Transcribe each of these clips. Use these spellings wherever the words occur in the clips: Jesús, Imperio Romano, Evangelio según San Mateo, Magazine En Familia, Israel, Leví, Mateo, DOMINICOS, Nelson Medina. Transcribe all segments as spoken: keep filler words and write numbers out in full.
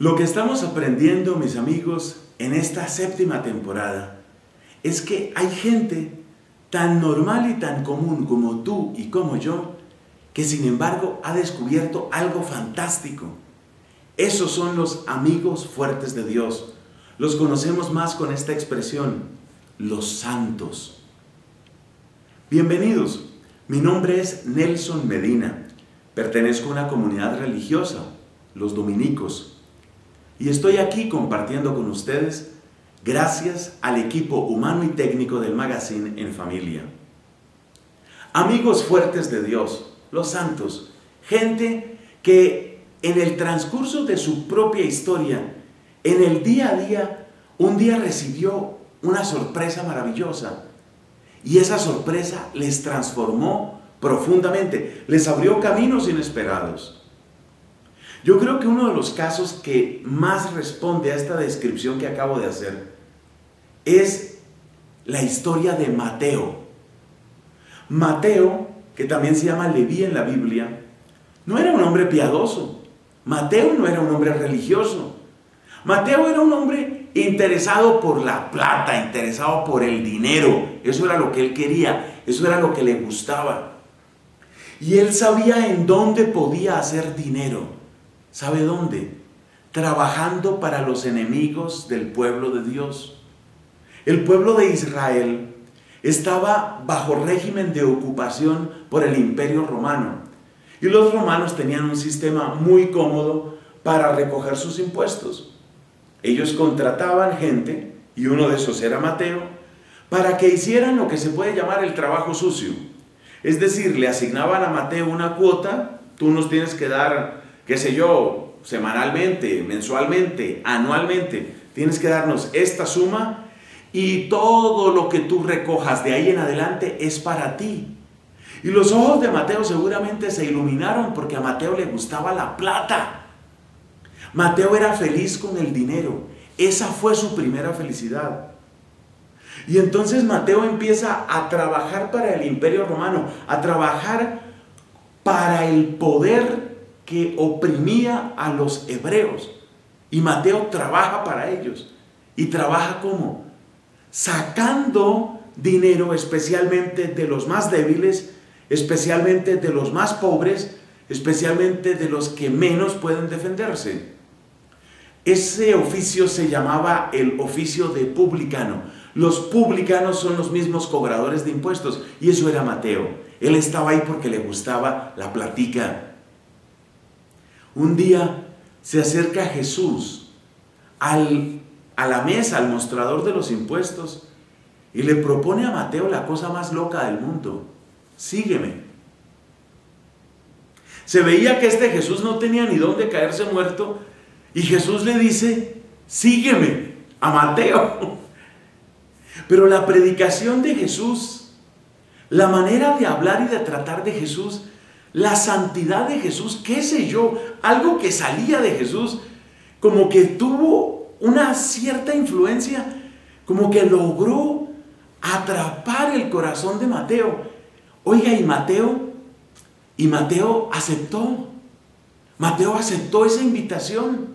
Lo que estamos aprendiendo, mis amigos, en esta séptima temporada, es que hay gente tan normal y tan común como tú y como yo, que sin embargo ha descubierto algo fantástico. Esos son los amigos fuertes de Dios. Los conocemos más con esta expresión, los santos. Bienvenidos, mi nombre es Nelson Medina. Pertenezco a una comunidad religiosa, los dominicos. Y estoy aquí compartiendo con ustedes gracias al equipo humano y técnico del Magazine En Familia. Amigos fuertes de Dios, los santos, gente que en el transcurso de su propia historia, en el día a día, un día recibió una sorpresa maravillosa. Y esa sorpresa les transformó profundamente, les abrió caminos inesperados. Yo creo que uno de los casos que más responde a esta descripción que acabo de hacer es la historia de Mateo. Mateo, que también se llama Leví en la Biblia, no era un hombre piadoso. Mateo no era un hombre religioso. Mateo era un hombre interesado por la plata, interesado por el dinero. Eso era lo que él quería, eso era lo que le gustaba. Y él sabía en dónde podía hacer dinero. ¿Sabe dónde? Trabajando para los enemigos del pueblo de Dios. El pueblo de Israel estaba bajo régimen de ocupación por el Imperio Romano. Y los romanos tenían un sistema muy cómodo para recoger sus impuestos. Ellos contrataban gente, y uno de esos era Mateo, para que hicieran lo que se puede llamar el trabajo sucio. Es decir, le asignaban a Mateo una cuota, tú nos tienes que dar, qué sé yo, semanalmente, mensualmente, anualmente, tienes que darnos esta suma y todo lo que tú recojas de ahí en adelante es para ti. Y los ojos de Mateo seguramente se iluminaron porque a Mateo le gustaba la plata. Mateo era feliz con el dinero, esa fue su primera felicidad. Y entonces Mateo empieza a trabajar para el Imperio Romano, a trabajar para el poder que oprimía a los hebreos. Y Mateo trabaja para ellos. ¿Y trabaja cómo? Sacando dinero especialmente de los más débiles, especialmente de los más pobres, especialmente de los que menos pueden defenderse. Ese oficio se llamaba el oficio de publicano. Los publicanos son los mismos cobradores de impuestos. Y eso era Mateo. Él estaba ahí porque le gustaba la platica. Un día se acerca Jesús al, a la mesa, al mostrador de los impuestos, y le propone a Mateo la cosa más loca del mundo. Sígueme. Se veía que este Jesús no tenía ni dónde caerse muerto, y Jesús le dice, sígueme a Mateo. Pero la predicación de Jesús, la manera de hablar y de tratar de Jesús, la santidad de Jesús, qué sé yo, algo que salía de Jesús, como que tuvo una cierta influencia, como que logró atrapar el corazón de Mateo. Oiga, y Mateo, y Mateo aceptó, Mateo aceptó esa invitación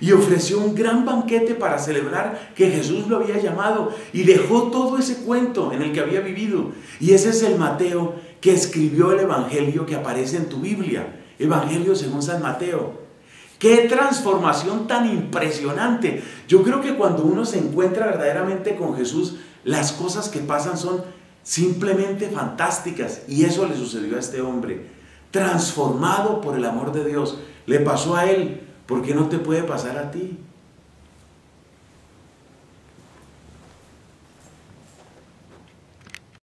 y ofreció un gran banquete para celebrar que Jesús lo había llamado y dejó todo ese cuento en el que había vivido. Y ese es el Mateo que escribió el Evangelio que aparece en tu Biblia, Evangelio según San Mateo. ¡Qué transformación tan impresionante! Yo creo que cuando uno se encuentra verdaderamente con Jesús, las cosas que pasan son simplemente fantásticas. Y eso le sucedió a este hombre, transformado por el amor de Dios. Le pasó a él, ¿por qué no te puede pasar a ti?